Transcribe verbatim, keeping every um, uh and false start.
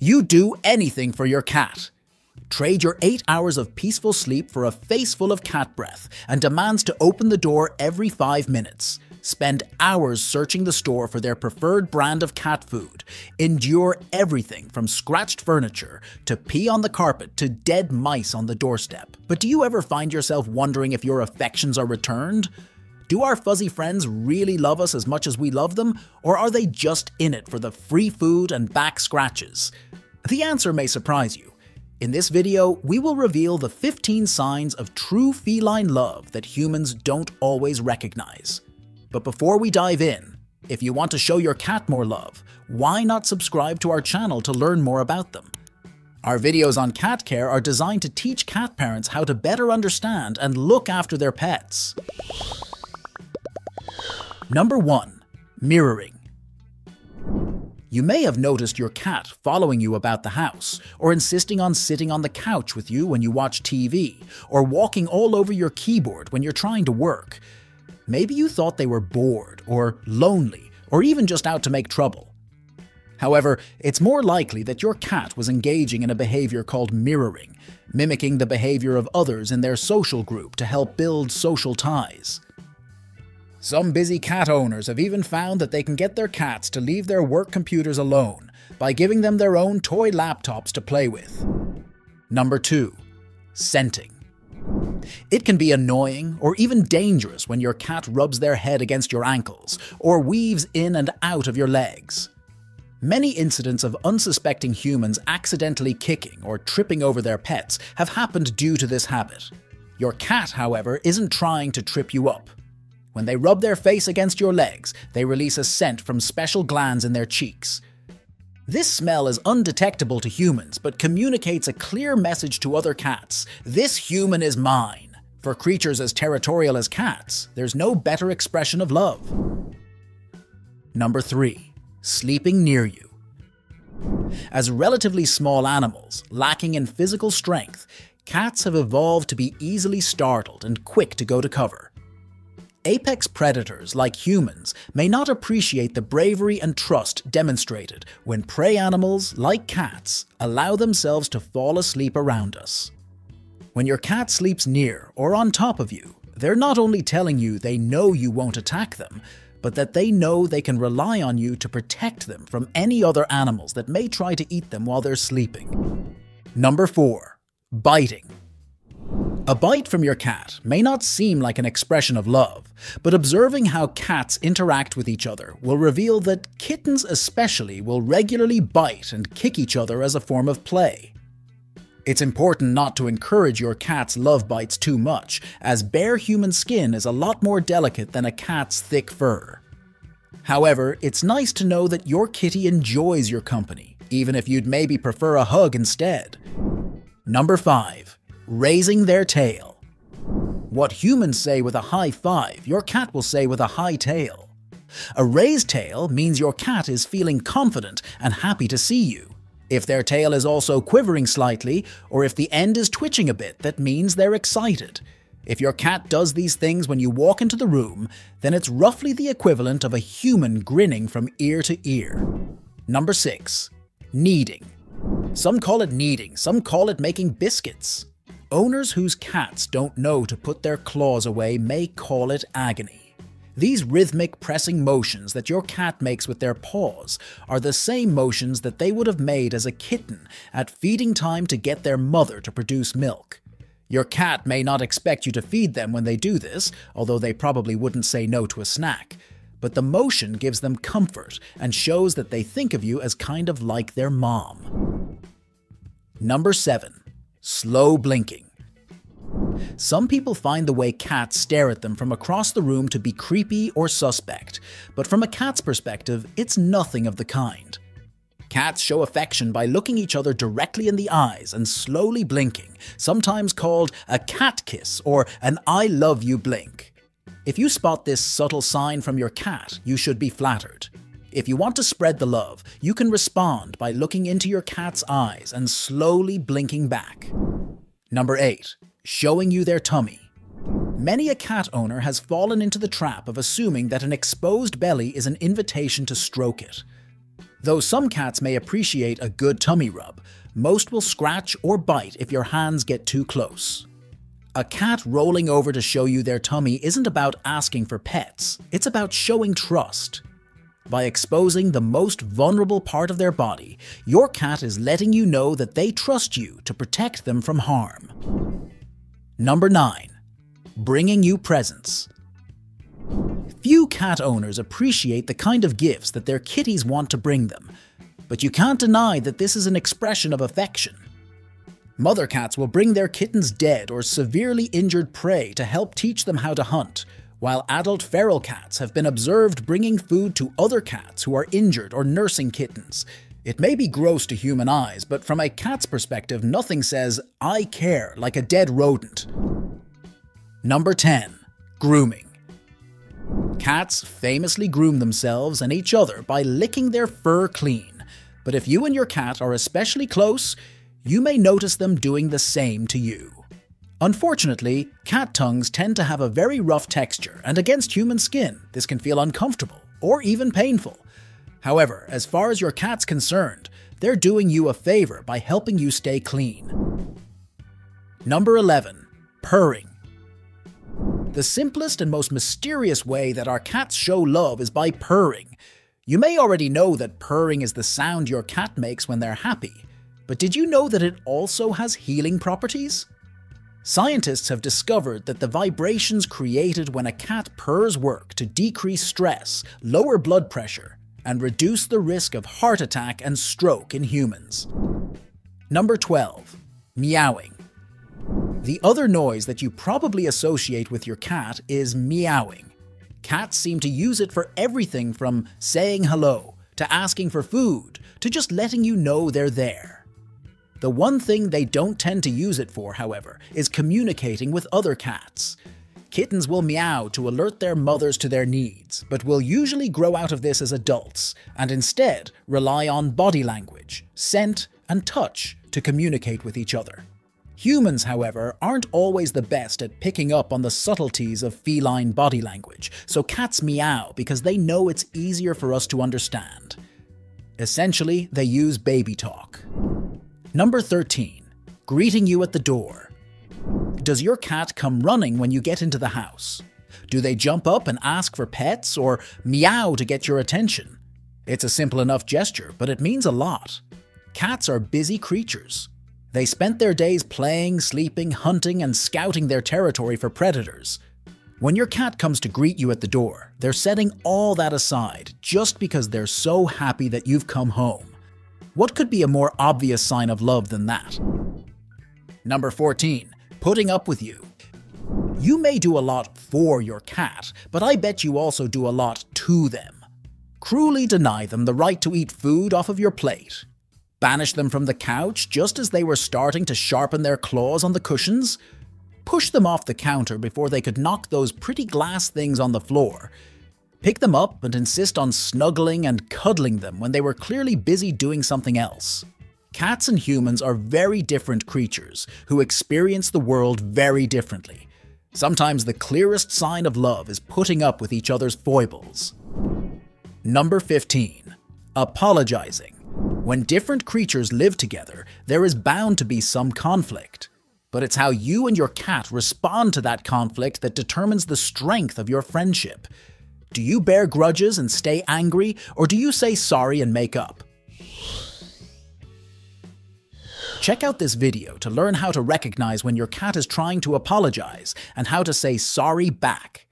You do anything for your cat. Trade your eight hours of peaceful sleep for a face full of cat breath and demands to open the door every five minutes. Spend hours searching the store for their preferred brand of cat food. Endure everything from scratched furniture to pee on the carpet to dead mice on the doorstep. But do you ever find yourself wondering if your affections are returned? Do our fuzzy friends really love us as much as we love them, or are they just in it for the free food and back scratches? The answer may surprise you. In this video, we will reveal the fifteen signs of true feline love that humans don't always recognize. But before we dive in, if you want to show your cat more love, why not subscribe to our channel to learn more about them? Our videos on cat care are designed to teach cat parents how to better understand and look after their pets. Number one. Mirroring. You may have noticed your cat following you about the house, or insisting on sitting on the couch with you when you watch T V, or walking all over your keyboard when you're trying to work. Maybe you thought they were bored, or lonely, or even just out to make trouble. However, it's more likely that your cat was engaging in a behavior called mirroring, mimicking the behavior of others in their social group to help build social ties. Some busy cat owners have even found that they can get their cats to leave their work computers alone by giving them their own toy laptops to play with. Number two. Scenting. It can be annoying or even dangerous when your cat rubs their head against your ankles or weaves in and out of your legs. Many incidents of unsuspecting humans accidentally kicking or tripping over their pets have happened due to this habit. Your cat, however, isn't trying to trip you up. When they rub their face against your legs, they release a scent from special glands in their cheeks. This smell is undetectable to humans, but communicates a clear message to other cats: this human is mine. For creatures as territorial as cats, there's no better expression of love. Number three. Sleeping near you. As relatively small animals, lacking in physical strength, cats have evolved to be easily startled and quick to go to cover. Apex predators, like humans, may not appreciate the bravery and trust demonstrated when prey animals, like cats, allow themselves to fall asleep around us. When your cat sleeps near or on top of you, they're not only telling you they know you won't attack them, but that they know they can rely on you to protect them from any other animals that may try to eat them while they're sleeping. Number four. Biting. A bite from your cat may not seem like an expression of love, but observing how cats interact with each other will reveal that kittens especially will regularly bite and kick each other as a form of play. It's important not to encourage your cat's love bites too much, as bare human skin is a lot more delicate than a cat's thick fur. However, it's nice to know that your kitty enjoys your company, even if you'd maybe prefer a hug instead. Number five. Raising their tail. What humans say with a high five, your cat will say with a high tail. A raised tail means your cat is feeling confident and happy to see you. If their tail is also quivering slightly, or if the end is twitching a bit, that means they're excited. If your cat does these things when you walk into the room, then it's roughly the equivalent of a human grinning from ear to ear. Number six. Kneading. Some call it kneading, some call it making biscuits. Owners whose cats don't know to put their claws away may call it agony. These rhythmic pressing motions that your cat makes with their paws are the same motions that they would have made as a kitten at feeding time to get their mother to produce milk. Your cat may not expect you to feed them when they do this, although they probably wouldn't say no to a snack, but the motion gives them comfort and shows that they think of you as kind of like their mom. Number seven. Slow blinking. Some people find the way cats stare at them from across the room to be creepy or suspect, but from a cat's perspective, it's nothing of the kind. Cats show affection by looking each other directly in the eyes and slowly blinking, sometimes called a cat kiss or an I love you blink. If you spot this subtle sign from your cat, you should be flattered. If you want to spread the love, you can respond by looking into your cat's eyes and slowly blinking back. Number eight. Showing you their tummy. Many a cat owner has fallen into the trap of assuming that an exposed belly is an invitation to stroke it. Though some cats may appreciate a good tummy rub, most will scratch or bite if your hands get too close. A cat rolling over to show you their tummy isn't about asking for pets, it's about showing trust. By exposing the most vulnerable part of their body, your cat is letting you know that they trust you to protect them from harm. Number nine. Bringing you presents. Few cat owners appreciate the kind of gifts that their kitties want to bring them, but you can't deny that this is an expression of affection. Mother cats will bring their kittens dead or severely injured prey to help teach them how to hunt, while adult feral cats have been observed bringing food to other cats who are injured or nursing kittens. It may be gross to human eyes, but from a cat's perspective, nothing says, "I care," like a dead rodent. Number ten. Grooming. Cats famously groom themselves and each other by licking their fur clean, but if you and your cat are especially close, you may notice them doing the same to you. Unfortunately, cat tongues tend to have a very rough texture, and against human skin, this can feel uncomfortable or even painful. However, as far as your cat's concerned, they're doing you a favor by helping you stay clean. Number eleven. Purring. The simplest and most mysterious way that our cats show love is by purring. You may already know that purring is the sound your cat makes when they're happy. But did you know that it also has healing properties? Scientists have discovered that the vibrations created when a cat purrs work to decrease stress, lower blood pressure, and reduce the risk of heart attack and stroke in humans. Number twelve. Meowing. The other noise that you probably associate with your cat is meowing. Cats seem to use it for everything from saying hello, to asking for food, to just letting you know they're there. The one thing they don't tend to use it for, however, is communicating with other cats. Kittens will meow to alert their mothers to their needs, but will usually grow out of this as adults, and instead rely on body language, scent, and touch to communicate with each other. Humans, however, aren't always the best at picking up on the subtleties of feline body language, so cats meow because they know it's easier for us to understand. Essentially, they use baby talk. Number thirteen. Greeting you at the door. Does your cat come running when you get into the house? Do they jump up and ask for pets or meow to get your attention? It's a simple enough gesture, but it means a lot. Cats are busy creatures. They spent their days playing, sleeping, hunting, and scouting their territory for predators. When your cat comes to greet you at the door, they're setting all that aside just because they're so happy that you've come home. What could be a more obvious sign of love than that? Number fourteen. Putting up with you. You may do a lot for your cat, but I bet you also do a lot to them. Cruelly deny them the right to eat food off of your plate. Banish them from the couch just as they were starting to sharpen their claws on the cushions. Push them off the counter before they could knock those pretty glass things on the floor. Pick them up and insist on snuggling and cuddling them when they were clearly busy doing something else. Cats and humans are very different creatures who experience the world very differently. Sometimes the clearest sign of love is putting up with each other's foibles. Number fifteen. Apologizing. When different creatures live together, there is bound to be some conflict. But it's how you and your cat respond to that conflict that determines the strength of your friendship. Do you bear grudges and stay angry, or do you say sorry and make up? Check out this video to learn how to recognize when your cat is trying to apologize and how to say sorry back.